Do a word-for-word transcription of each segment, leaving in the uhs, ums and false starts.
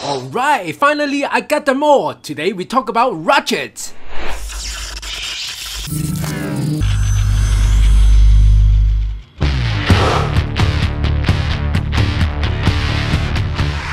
Alright, finally I got them all! Today we talk about Ratchet!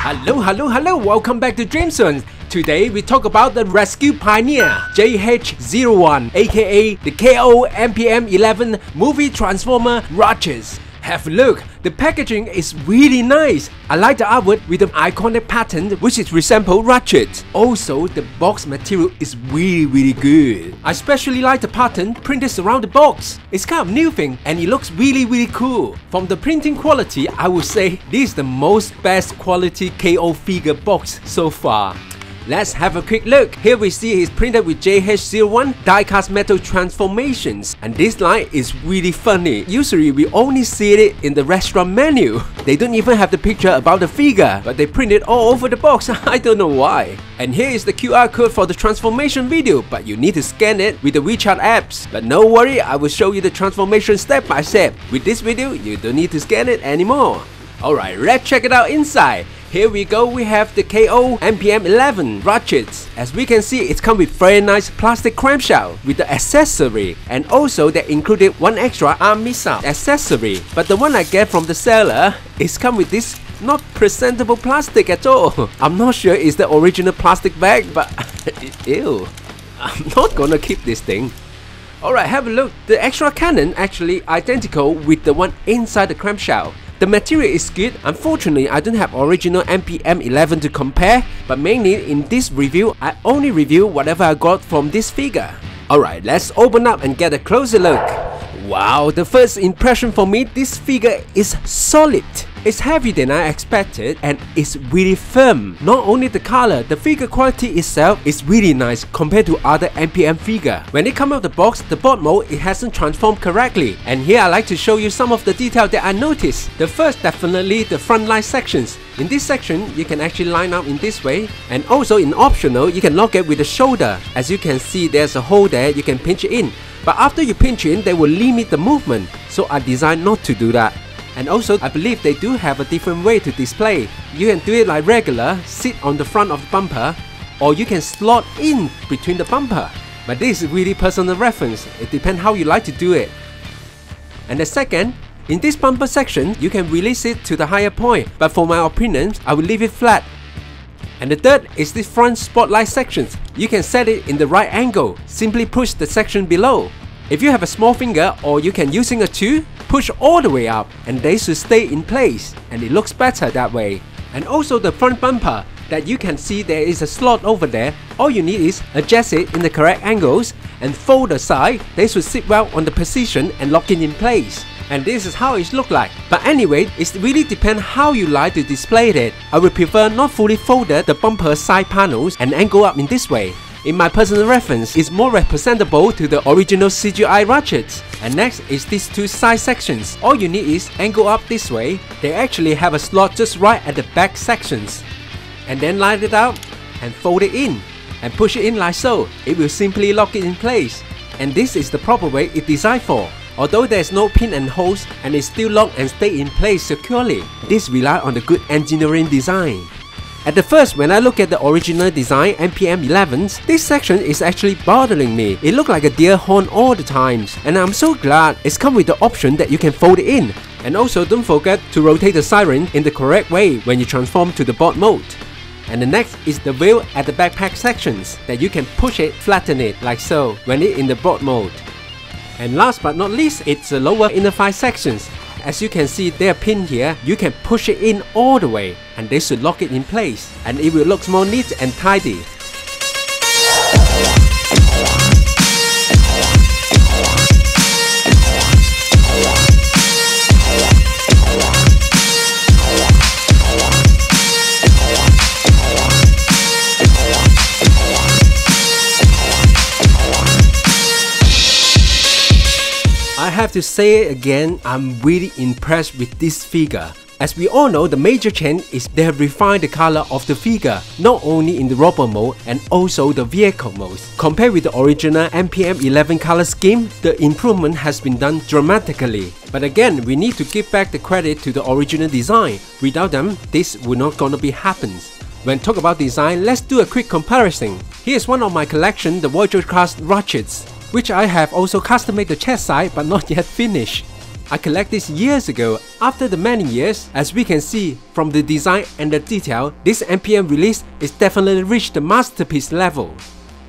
Hello, hello, hello! Welcome back to DreamsZone! Today we talk about the Rescue Pioneer, J H zero one, aka the K O M P M eleven Movie Transformer Ratchet. Have a look, the packaging is really nice. I like the artwork with the iconic pattern which is resemble Ratchet. Also, the box material is really really good. I especially like the pattern printed around the box. It's kind of new thing and it looks really really cool. From the printing quality, I would say this is the most best quality K O figure box so far. Let's have a quick look. Here we see he's printed with J H zero one diecast metal transformations, and this line is really funny. Usually we only see it in the restaurant menu. They don't even have the picture about the figure, but they print it all over the box. I don't know why. And here is the Q R code for the transformation video, but you need to scan it with the WeChat apps. But no worry, I will show you the transformation step by step. With this video, you don't need to scan it anymore. Alright, let's check it out inside. Here we go, we have the K O M P M eleven Ratchet. As we can see, it comes with very nice plastic clamshell with the accessory, and also they included one extra arm missile accessory. But the one I get from the seller is come with this not presentable plastic at all. I'm not sure it's the original plastic bag, but ew, I'm not gonna keep this thing. Alright, have a look. The extra cannon actually identical with the one inside the clamshell. The material is good. Unfortunately, I don't have original M P M eleven to compare, but mainly in this review, I only review whatever I got from this figure. Alright, let's open up and get a closer look. Wow, the first impression for me, this figure is solid. It's heavier than I expected and it's really firm. Not only the color, the figure quality itself is really nice compared to other M P M figure. When it comes out of the box, the board mode, it hasn't transformed correctly. And here I like to show you some of the detail that I noticed. The first, definitely the front line sections. In this section, you can actually line up in this way. And also in optional, you can lock it with the shoulder. As you can see, there's a hole there, you can pinch it in. But after you pinch in, they will limit the movement. So I designed not to do that. And also, I believe they do have a different way to display. You can do it like regular, sit on the front of the bumper, or you can slot in between the bumper. But this is really personal reference, it depends how you like to do it. And the second, in this bumper section, you can release it to the higher point, but for my opinion, I will leave it flat. And the third is the front spotlight sections. You can set it in the right angle, simply push the section below. If you have a small finger or you can using a two, push all the way up and they should stay in place, and it looks better that way. And also the front bumper that you can see there is a slot over there. All you need is adjust it in the correct angles and fold the side. They should sit well on the position and lock it in place. And this is how it looks like. But anyway, it really depends how you like to display it. I would prefer not fully folded the bumper side panels and angle up in this way. In my personal reference, it's more representable to the original C G I Ratchet. And next is these two side sections. All you need is angle up this way. They actually have a slot just right at the back sections. And then line it out and fold it in and push it in like so. It will simply lock it in place. And this is the proper way it's designed for. Although there's no pin and holes and it's still locked and stay in place securely. This relies on the good engineering design. At the first, when I look at the original design M P M elevens, this section is actually bothering me. It looks like a deer horn all the time, and I'm so glad it's come with the option that you can fold it in. And also don't forget to rotate the siren in the correct way when you transform to the board mode. And the next is the wheel at the backpack sections, that you can push it, flatten it like so when it's in the board mode. And last but not least, it's the lower inner thigh sections. As you can see, their pin here, you can push it in all the way and they should lock it in place, and it will look more neat and tidy. I have to say it again, I'm really impressed with this figure. As we all know, the major change is they have refined the color of the figure, not only in the robot mode and also the vehicle mode. Compared with the original M P M eleven color scheme, the improvement has been done dramatically. But again, we need to give back the credit to the original design. Without them, this would not gonna be happens. When talk about design, let's do a quick comparison. Here is one of my collection, the Voyager class Ratchets, which I have also custom made the chest side but not yet finished. I collect this years ago. After the many years, as we can see from the design and the detail, this M P M release is definitely reached the masterpiece level.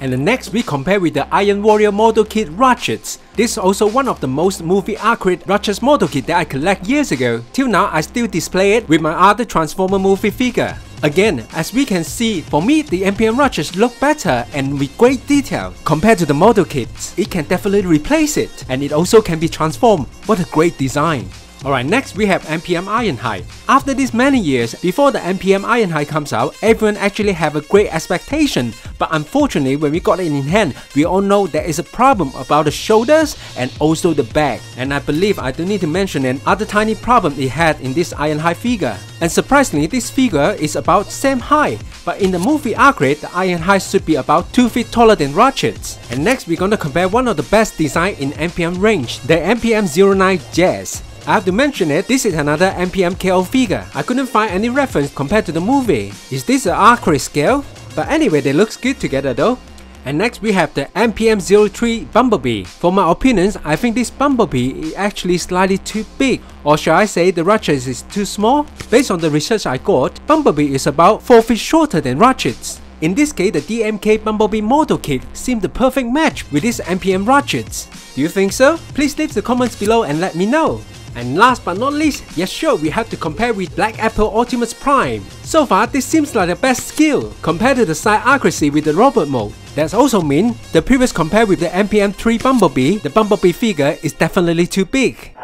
And the next we compare with the Iron Warrior model kit Ratchet. This is also one of the most movie accurate Ratchet model kit that I collect years ago. Till now I still display it with my other Transformer movie figure. Again, as we can see, for me the M P M Ratchet look better and with great detail compared to the model kit. It can definitely replace it, and it also can be transformed. What a great design! Alright, next we have M P M Ironhide. After this many years, before the M P M Ironhide comes out, everyone actually have a great expectation. But unfortunately, when we got it in hand, we all know there is a problem about the shoulders and also the back. And I believe I don't need to mention another tiny problem it had in this Ironhide figure. And surprisingly, this figure is about same height. But in the movie upgrade, the Ironhide should be about two feet taller than Ratchet. And next we're gonna compare one of the best design in M P M range, the M P M zero nine Jazz. I have to mention it, this is another M P M K O figure. I couldn't find any reference compared to the movie. Is this an accurate scale? But anyway, they look good together though. And next we have the M P M zero three Bumblebee. For my opinions, I think this Bumblebee is actually slightly too big. Or shall I say the Ratchet is too small? Based on the research I got, Bumblebee is about four feet shorter than Ratchet. In this case, the D M K Bumblebee model kit seemed the perfect match with this M P M Ratchet. Do you think so? Please leave the comments below and let me know. And last but not least, yes sure, we have to compare with Black Apple Optimus Prime. So far, this seems like the best skill compared to the side accuracy with the robot mode. That also means the previous compare with the M P M three Bumblebee, the Bumblebee figure is definitely too big.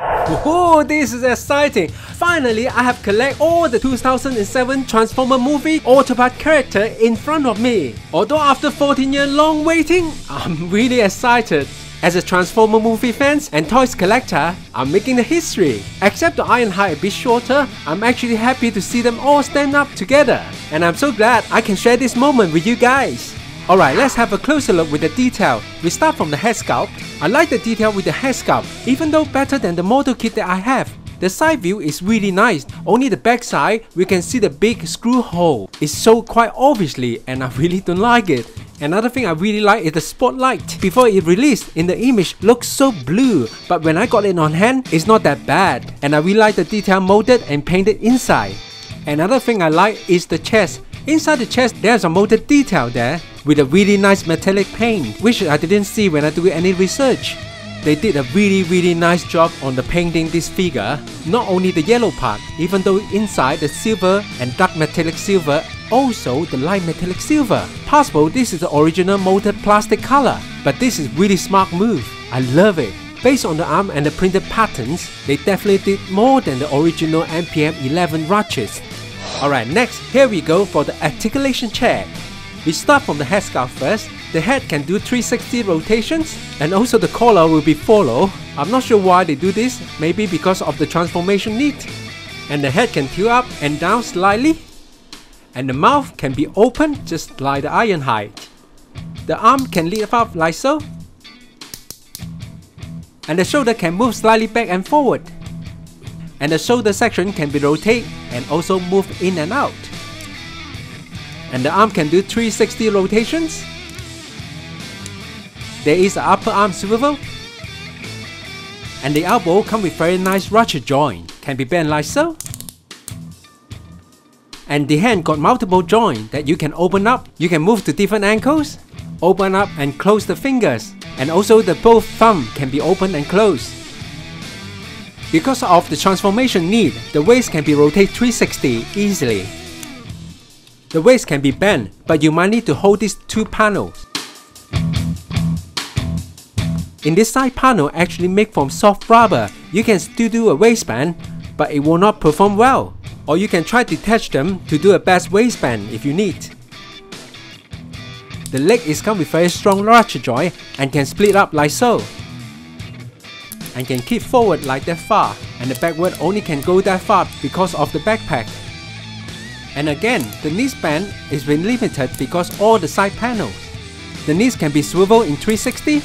Whoa, this is exciting! Finally, I have collected all the two thousand seven Transformer movie Autobot character in front of me. Although after fourteen years long waiting, I'm really excited. As a Transformer movie fans and toys collector, I'm making the history. Except the Ironhide a bit shorter, I'm actually happy to see them all stand up together. And I'm so glad I can share this moment with you guys. Alright, let's have a closer look with the detail. We start from the head sculpt. I like the detail with the head sculpt, even though better than the model kit that I have. The side view is really nice, only the back side, we can see the big screw hole. It's so quite obviously and I really don't like it. Another thing I really like is the spotlight. Before it released, in the image looks so blue, but when I got it on hand, it's not that bad. And I really like the detail molded and painted inside. Another thing I like is the chest. Inside the chest, there's a molded detail there, with a really nice metallic paint, which I didn't see when I do any research. They did a really really nice job on the painting this figure. Not only the yellow part, even though inside the silver and dark metallic silver, also the light metallic silver. Possible this is the original molded plastic color, but this is really smart move. I love it. Based on the arm and the printed patterns, they definitely did more than the original M P M eleven Ratchet. Alright, next here we go for the articulation check. We start from the head sculpt first. The head can do three sixty rotations, and also the collar will be follow. I'm not sure why they do this, maybe because of the transformation need. And the head can tilt up and down slightly. And the mouth can be open just like the Ironhide. The arm can lift up like so. And the shoulder can move slightly back and forward. And the shoulder section can be rotated and also move in and out. And the arm can do three sixty rotations. There is an upper arm swivel. And the elbow comes with very nice ratchet joint. Can be bent like so. And the hand got multiple joints that you can open up. You can move to different angles. Open up and close the fingers. And also the both thumb can be open and closed. Because of the transformation need, the waist can be rotated three sixty easily. The waist can be bent, but you might need to hold these two panels. In this side panel actually made from soft rubber, you can still do a waistband, but it will not perform well. Or you can try to detach them to do a best waistband if you need. The leg is come with very strong ratchet joint and can split up like so. And can kick forward like that far, and the backward only can go that far because of the backpack. And again, the knee span is been limited because all the side panels. The knees can be swiveled in three sixty.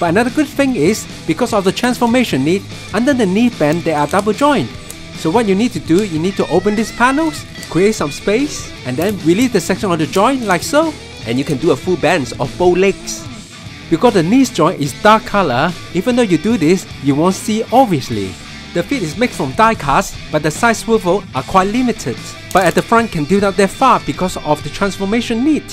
But another good thing is, because of the transformation need, under the knee band there are double joint. So what you need to do, you need to open these panels create some space, and then release the section on the joint like so, and you can do a full bend of both legs. Because the knees joint is dark color, even though you do this, you won't see obviously. The feet is made from die cast, but the side swivel are quite limited, but at the front can do not that far because of the transformation need.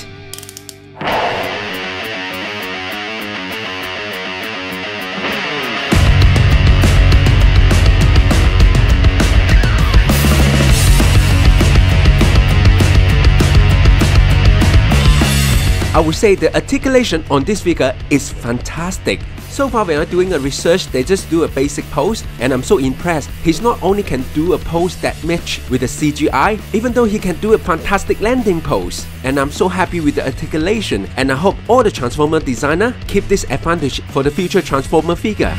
I would say the articulation on this figure is fantastic. So far when I'm doing a research, they just do a basic pose, and I'm so impressed. He's not only can do a pose that match with the C G I, even though he can do a fantastic landing pose. And I'm so happy with the articulation, and I hope all the Transformer designer keep this advantage for the future Transformer figure.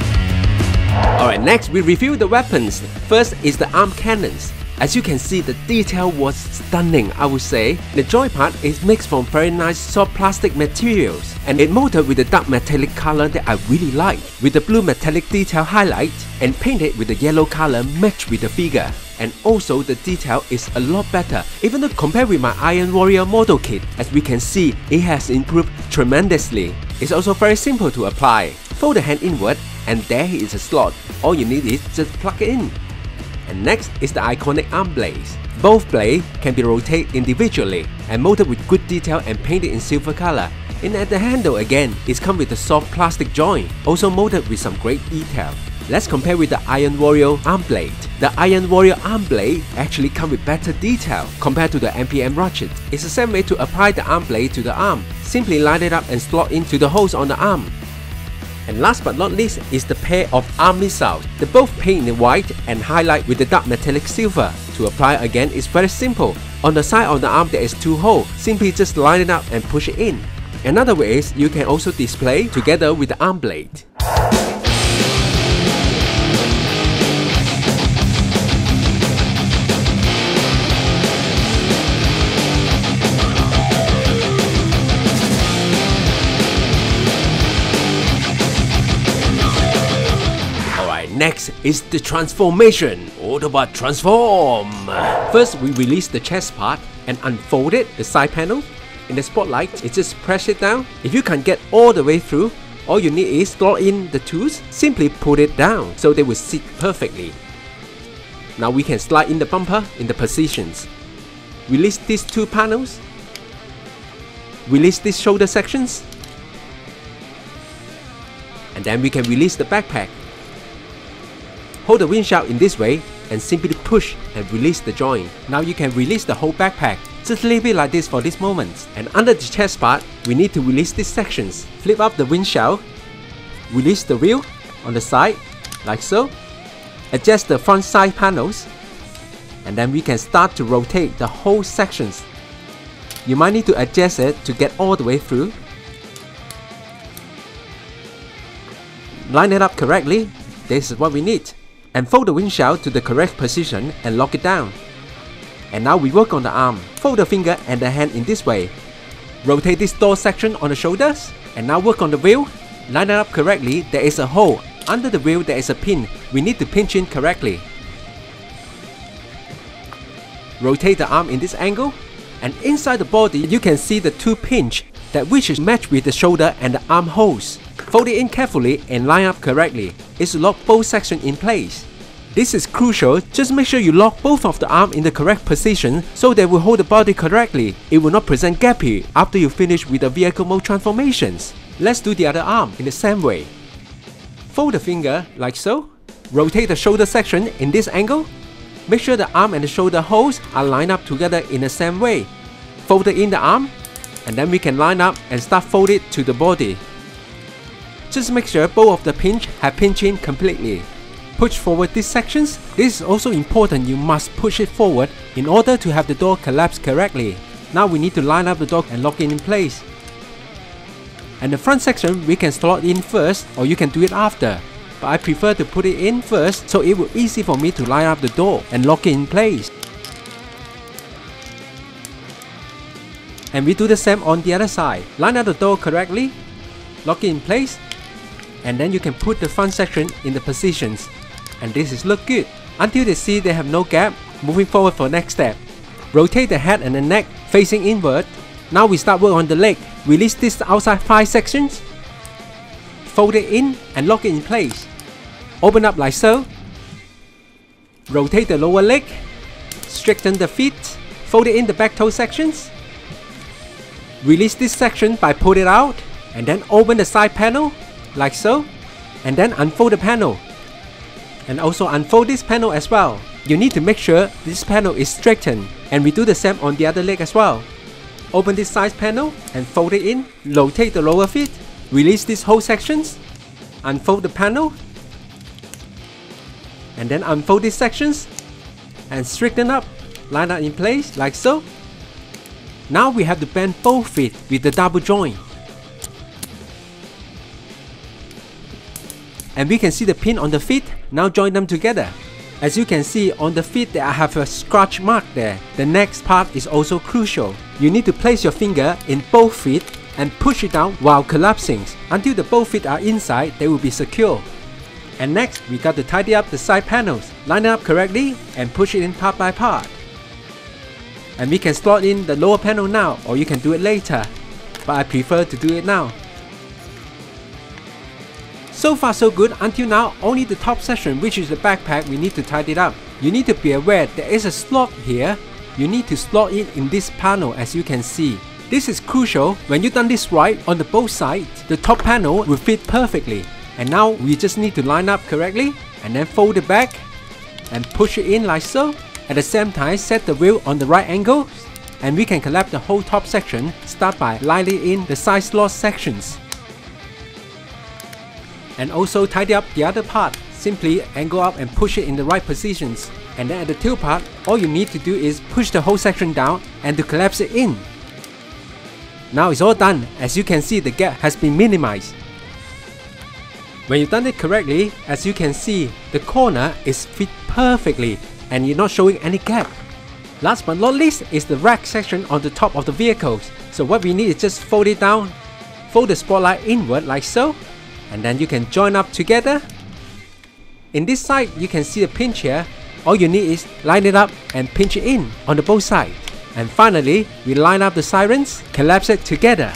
Alright, next we review the weapons. First is the arm cannons. As you can see, the detail was stunning, I would say. The joy part is mixed from very nice soft plastic materials, and it molded with the dark metallic color that I really like, with the blue metallic detail highlight, and painted with the yellow color matched with the figure. And also the detail is a lot better, even though compared with my Iron Warrior model kit, as we can see, it has improved tremendously. It's also very simple to apply. Fold the hand inward, and there is a slot. All you need is just plug it in. And next is the iconic arm blades. Both blades can be rotated individually and molded with good detail and painted in silver color. And at the handle again, it's come with a soft plastic joint, also molded with some great detail. Let's compare with the Iron Warrior arm blade. The Iron Warrior arm blade actually comes with better detail compared to the M P M Ratchet. It's the same way to apply the arm blade to the arm. Simply line it up and slot into the holes on the arm. And last but not least is the pair of arm missiles. They both paint in white and highlight with the dark metallic silver. To apply again is very simple. On the side of the arm there is two holes, simply just line it up and push it in. Another way is you can also display together with the arm blade. Next is the transformation. Autobot transform! First, we release the chest part and unfold it, the side panel. In the spotlight, you just press it down. If you can't get all the way through, all you need is slot in the tools, simply put it down so they will sit perfectly. Now we can slide in the bumper in the positions. Release these two panels. Release these shoulder sections. And then we can release the backpack. Hold the windshield in this way and simply push and release the joint. Now you can release the whole backpack. Just leave it like this for this moment. And under the chest part, we need to release these sections. Flip up the windshield, release the wheel on the side, like so. Adjust the front side panels, and then we can start to rotate the whole sections. You might need to adjust it to get all the way through. Line it up correctly. This is what we need. And fold the windshield to the correct position and lock it down. And now we work on the arm. Fold the finger and the hand in this way. Rotate this door section on the shoulders. And now work on the wheel. Line it up correctly. There is a hole. Under the wheel there is a pin. We need to pinch in correctly. Rotate the arm in this angle. And inside the body you can see the two pinch that which is matched with the shoulder and the arm holes. Fold it in carefully and line up correctly. It's to lock both sections in place. This is crucial, just make sure you lock both of the arms in the correct position so they will hold the body correctly. It will not present gappy after you finish with the vehicle mode transformations. Let's do the other arm in the same way. Fold the finger like so. Rotate the shoulder section in this angle. Make sure the arm and the shoulder holes are lined up together in the same way. Fold in the arm, and then we can line up and start fold it to the body. Just make sure both of the pinch have pinched in completely. Push forward these sections. This is also important, you must push it forward in order to have the door collapse correctly. Now we need to line up the door and lock it in place. And the front section we can slot in first, or you can do it after. But I prefer to put it in first so it will be easy for me to line up the door and lock it in place. And we do the same on the other side. Line up the door correctly, lock it in place, and then you can put the front section in the positions. And this is look good. Until they see they have no gap, moving forward for next step. rotate the head and the neck facing inward. Now we start work on the leg. Release this outside thigh sections, fold it in and lock it in place. Open up like so. Rotate the lower leg, straighten the feet, fold it in the back toe sections. Release this section by pulling it out and then open the side panel like so, and then unfold the panel. And also unfold this panel as well. You need to make sure this panel is straightened, and we do the same on the other leg as well. Open this side panel and fold it in, rotate the lower feet, release these whole sections, unfold the panel, and then unfold these sections, and straighten up, line up in place like so. Now we have to bend both feet with the double joint. And we can see the pin on the feet, now join them together. As you can see on the feet that I have a scratch mark there. The next part is also crucial. You need to place your finger in both feet and push it down while collapsing. Until the both feet are inside, they will be secure. And next, we got to tidy up the side panels, line it up correctly and push it in part by part. And we can slot in the lower panel now, or you can do it later, but I prefer to do it now. So far so good. Until now, only the top section, which is the backpack, we need to tidy it up. You need to be aware there is a slot here. You need to slot it in this panel as you can see. This is crucial. When you've done this right on the both sides, the top panel will fit perfectly. And now we just need to line up correctly and then fold it back and push it in like so. At the same time, set the wheel on the right angle and we can collapse the whole top section. Start by lining in the side slot sections. And also tidy up the other part, simply angle up and push it in the right positions. And then at the tail part, all you need to do is push the whole section down and to collapse it in. Now it's all done. As you can see, the gap has been minimized. When you've done it correctly, as you can see, the corner is fit perfectly and you're not showing any gap. Last but not least is the rack section on the top of the vehicles. So what we need is just fold it down, fold the spotlight inward like so, and then you can join up together. In this side, you can see the pinch here. All you need is line it up and pinch it in on the both sides. And finally, we line up the sirens, collapse it together.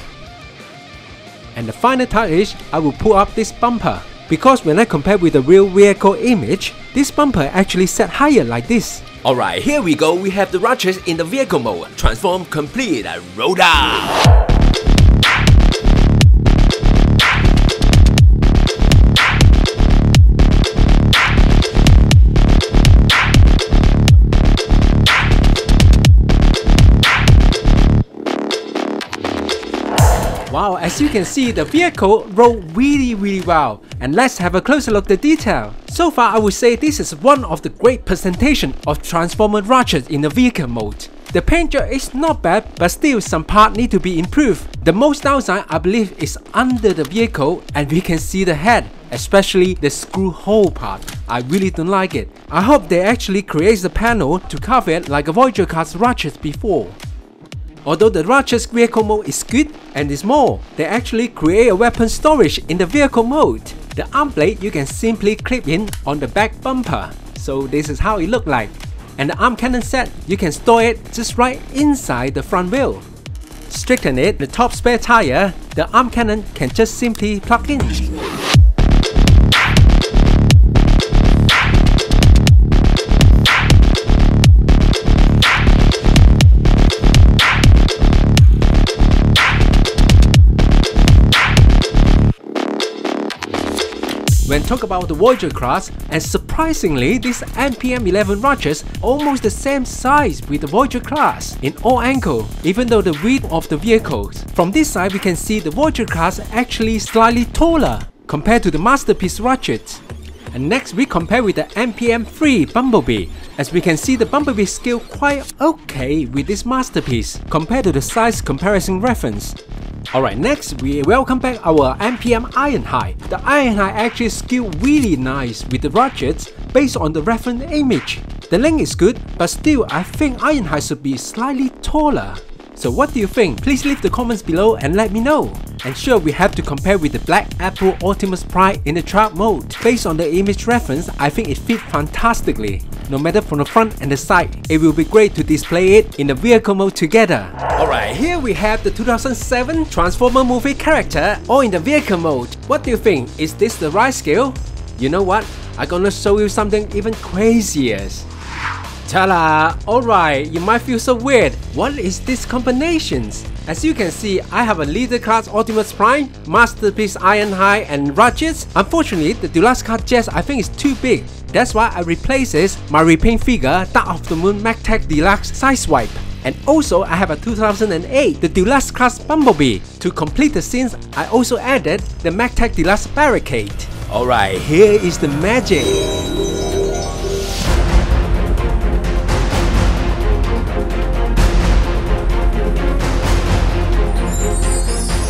And the final touch is, I will pull up this bumper. Because when I compare with the real vehicle image, this bumper actually set higher like this. Alright, here we go. We have the Ratchet in the vehicle mode. Transform complete and roll down. Wow, as you can see, the vehicle rolled really really well. And let's have a closer look at the detail. So far I would say this is one of the great presentation of Transformer Ratchet in the vehicle mode. The paint job is not bad, but still some part need to be improved. The most downside I believe is under the vehicle, and we can see the head, especially the screw hole part. I really don't like it. I hope they actually create the panel to cover it like a Voyager car's Ratchet before. Although the Ratchet's vehicle mode is good, and is more, they actually create a weapon storage in the vehicle mode. The arm blade you can simply clip in on the back bumper. So this is how it looks like. And the arm cannon set, you can store it just right inside the front wheel. Straighten it, the top spare tire, the arm cannon can just simply plug in. When talk about the Voyager class, and surprisingly, this M P M eleven Ratchet almost the same size with the Voyager class in all angles, even though the width of the vehicles. From this side, we can see the Voyager class actually slightly taller compared to the Masterpiece Ratchet. And next, we compare with the M P M three Bumblebee. As we can see, the Bumblebee scale quite okay with this Masterpiece compared to the size comparison reference. Alright, next we welcome back our M P M Ironhide. The Ironhide actually scaled really nice with the Ratchet based on the reference image. The length is good, but still I think Ironhide should be slightly taller. So what do you think? Please leave the comments below and let me know. And sure, we have to compare with the Black Apple Optimus Prime in the truck mode. Based on the image reference, I think it fit fantastically. no matter from the front and the side. It will be great to display it in the vehicle mode together. Alright, here we have the two thousand seven Transformer movie character all in the vehicle mode. What do you think? Is this the right scale? You know what? I'm gonna show you something even crazier. Ta-da! Alright, you might feel so weird. What is these combinations? As you can see, I have a leader class Optimus Prime, Masterpiece Ironhide, and Ratchet. Unfortunately, the deluxe card Jazz I think is too big. That's why I replace it my repaint figure Dark of the Moon Magtech Deluxe Sideswipe. And also, I have a two thousand eight, the Deluxe class Bumblebee. To complete the scenes, I also added the Magtech Deluxe Barricade. Alright, here is the magic.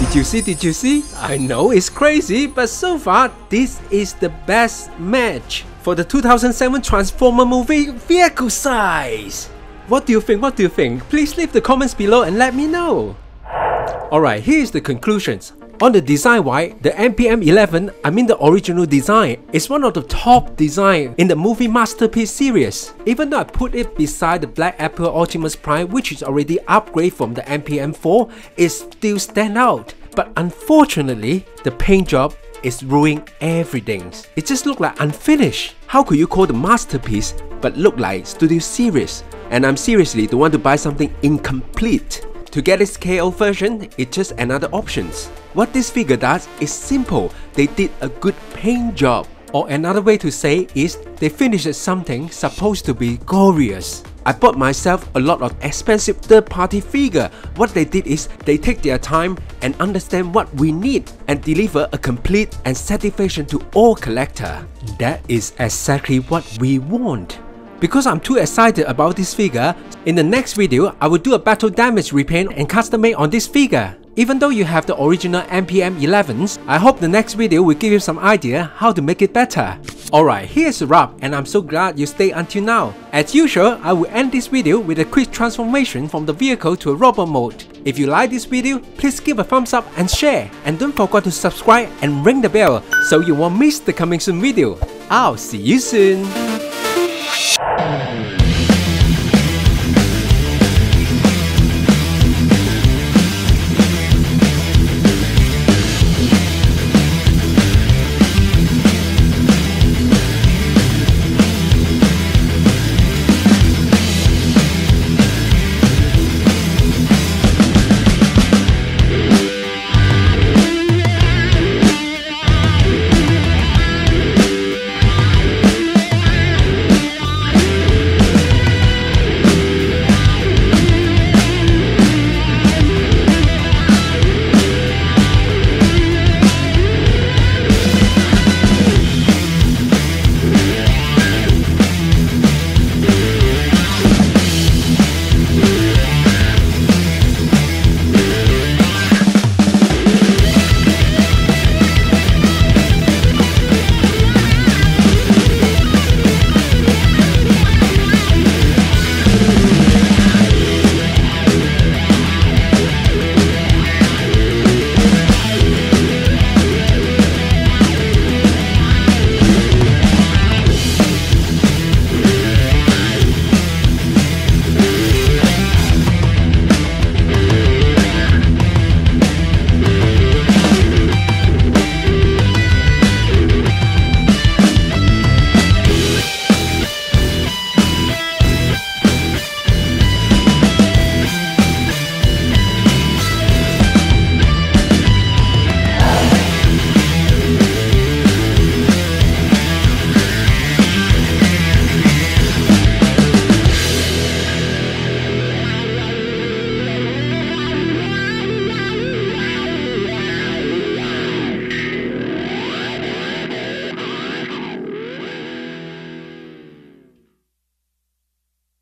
Did you see? Did you see? I know it's crazy, but so far, this is the best match for the two thousand seven Transformer movie vehicle size. What do you think? What do you think? Please leave the comments below and let me know. Alright, here's the conclusions. On the design wise, the M P M eleven, I mean the original design, is one of the top design in the movie Masterpiece series. Even though I put it beside the Black Apple Optimus Prime, which is already upgrade from the M P M four, it still stand out. But unfortunately, the paint job is ruining everything. It just looked like unfinished. How could you call the masterpiece but look like studio series? And I'm seriously the one to buy something incomplete. To get its K O version, it's just another option. What this figure does is simple, they did a good paint job. Or another way to say is, they finished something supposed to be glorious. I bought myself a lot of expensive third-party figure. What they did is, they take their time and understand what we need and deliver a complete and satisfaction to all collector. That is exactly what we want. Because I'm too excited about this figure, in the next video, I will do a battle damage repaint and custom made on this figure. Even though you have the original M P M elevens, I hope the next video will give you some idea how to make it better. Alright, here's a wrap and I'm so glad you stayed until now. As usual, I will end this video with a quick transformation from the vehicle to a robot mode. If you like this video, please give a thumbs up and share. And don't forget to subscribe and ring the bell so you won't miss the coming soon video. I'll see you soon!